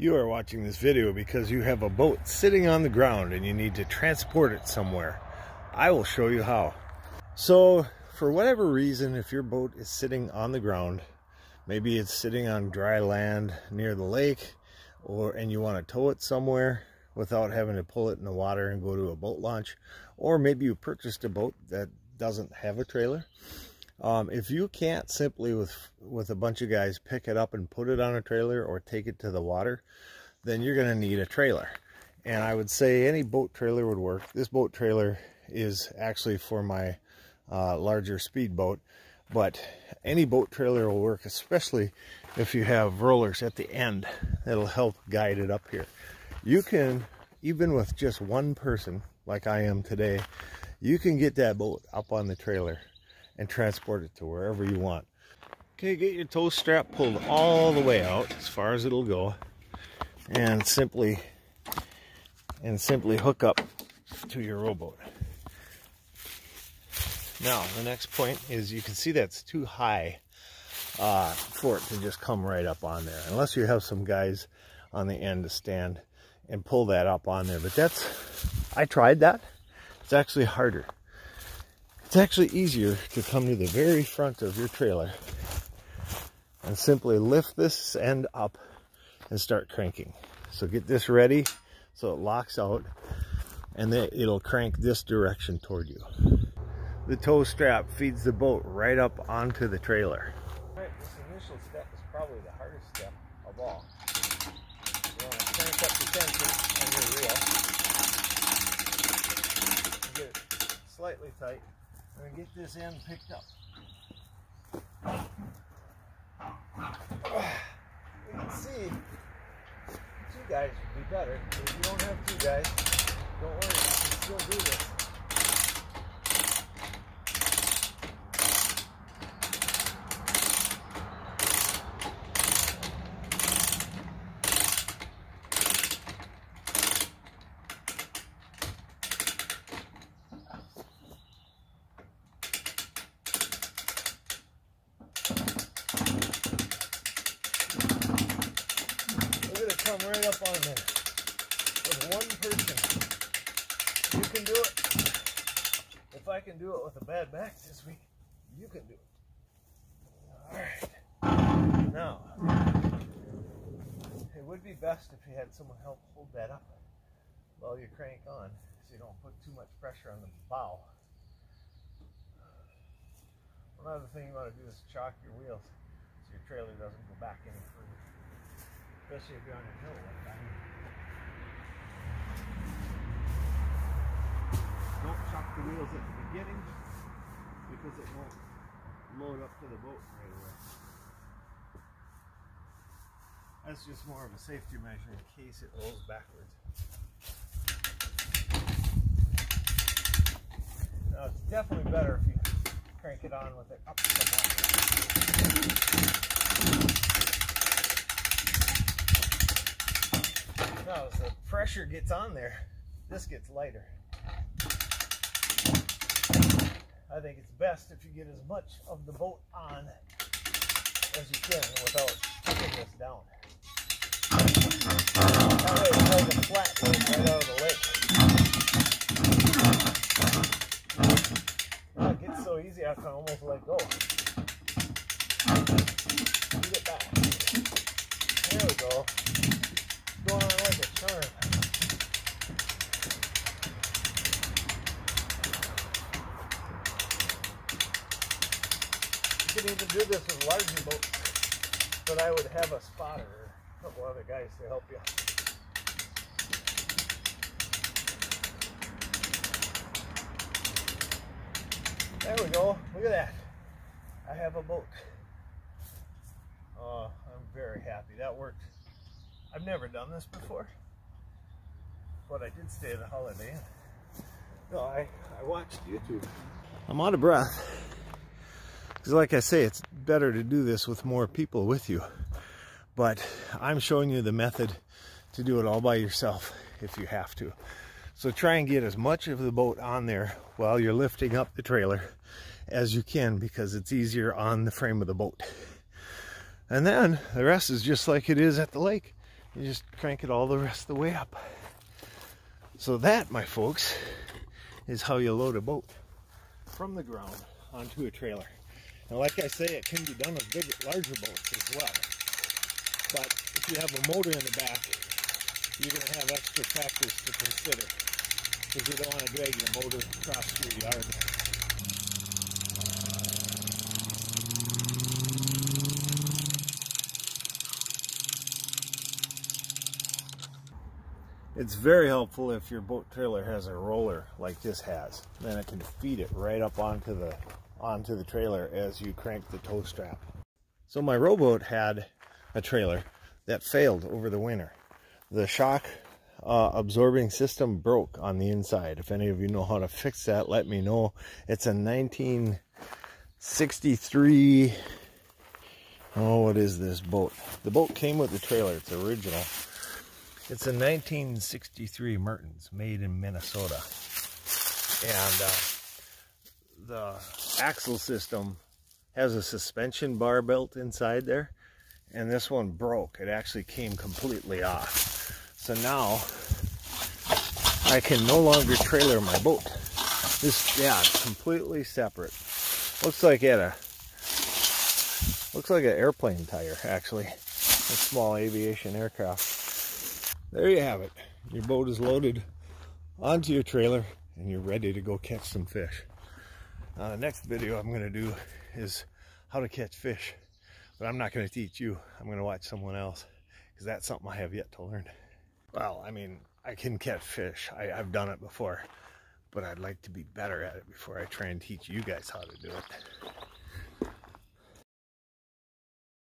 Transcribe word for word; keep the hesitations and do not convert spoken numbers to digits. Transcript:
You are watching this video because you have a boat sitting on the ground and you need to transport it somewhere. I will show you how. So for whatever reason, if your boat is sitting on the ground, maybe it's sitting on dry land near the lake, or and you want to tow it somewhere without having to pull it in the water and go to a boat launch, or maybe you purchased a boat that doesn't have a trailer. Um, if you can't simply with with a bunch of guys pick it up and put it on a trailer or take it to the water, then you're going to need a trailer. And I would say any boat trailer would work. This boat trailer is actually for my uh, larger speedboat, but any boat trailer will work, especially if you have rollers at the end that'll help guide it up here. You can, even with just one person, like I am today, you can get that boat up on the trailer and transport it to wherever you want. Okay, get your tow strap pulled all the way out, as far as it'll go, and simply, and simply hook up to your rowboat. Now, the next point is you can see that's too high uh, for it to just come right up on there, unless you have some guys on the end to stand and pull that up on there. But that's, I tried that. It's actually harder. It's actually easier to come to the very front of your trailer and simply lift this end up and start cranking. So get this ready so it locks out, and then it'll crank this direction toward you. The tow strap feeds the boat right up onto the trailer. All right, this initial step is probably the hardest step of all. You want to crank up the tension on your reel, get it slightly tight, and get this end picked up. You can see two guys would be better, but if you don't have two guys, don't worry, you can still do this. Come right up on there with one person. You can do it. If I can do it with a bad back this week, you can do it. All right. Now, it would be best if you had someone help hold that up while you crank on, so you don't put too much pressure on the bow. Another thing you want to do is chalk your wheels so your trailer doesn't go back any further. Especially if you're on a hill like that. Don't chuck the wheels at the beginning because it won't load up to the boat right away. That's just more of a safety measure in case it rolls backwards. Now it's definitely better if you crank it on with it up to the water. Now, as the pressure gets on there, this gets lighter. I think it's best if you get as much of the boat on as you can without putting this down. That way it holds a flat boat right out of the lake. Now it gets so easy I can almost let go. Get it back. There we go. Going on like a charm. You can even do this with larger boats, but I would have a spotter or a couple other guys to help you. There we go. Look at that. I have a boat. Oh, I'm very happy. That worked. I've never done this before, but I did stay at a Holiday Inn. No, I, I watched YouTube. I'm out of breath, because like I say, it's better to do this with more people with you. But I'm showing you the method to do it all by yourself if you have to. So try and get as much of the boat on there while you're lifting up the trailer as you can, because it's easier on the frame of the boat. And then the rest is just like it is at the lake. you just crank it all the rest of the way up. So that, my folks, is how you load a boat from the ground onto a trailer. Now, like I say, it can be done with bigger, larger boats as well. But if you have a motor in the back, you're going to have extra factors to consider, because you don't want to drag your motor across your yard. It's very helpful if your boat trailer has a roller like this has. Then it can feed it right up onto the onto the trailer as you crank the tow strap. So my rowboat had a trailer that failed over the winter. The shock uh, absorbing system broke on the inside. If any of you know how to fix that, let me know. It's a nineteen sixty-three, oh, what is this boat? The boat came with the trailer, it's original. It's a nineteen sixty-three Mertens, made in Minnesota. And uh, the axle system has a suspension bar belt inside there. And this one broke. It actually came completely off. So now I can no longer trailer my boat. This, yeah, it's completely separate. Looks like it had a, looks like an airplane tire, actually. A small aviation aircraft. There you have it. Your boat is loaded onto your trailer and you're ready to go catch some fish. Now, the next video I'm going to do is how to catch fish, but I'm not going to teach you. I'm going to watch someone else, because that's something I have yet to learn. Well, I mean, I can catch fish. I, I've done it before, but I'd like to be better at it before I try and teach you guys how to do it.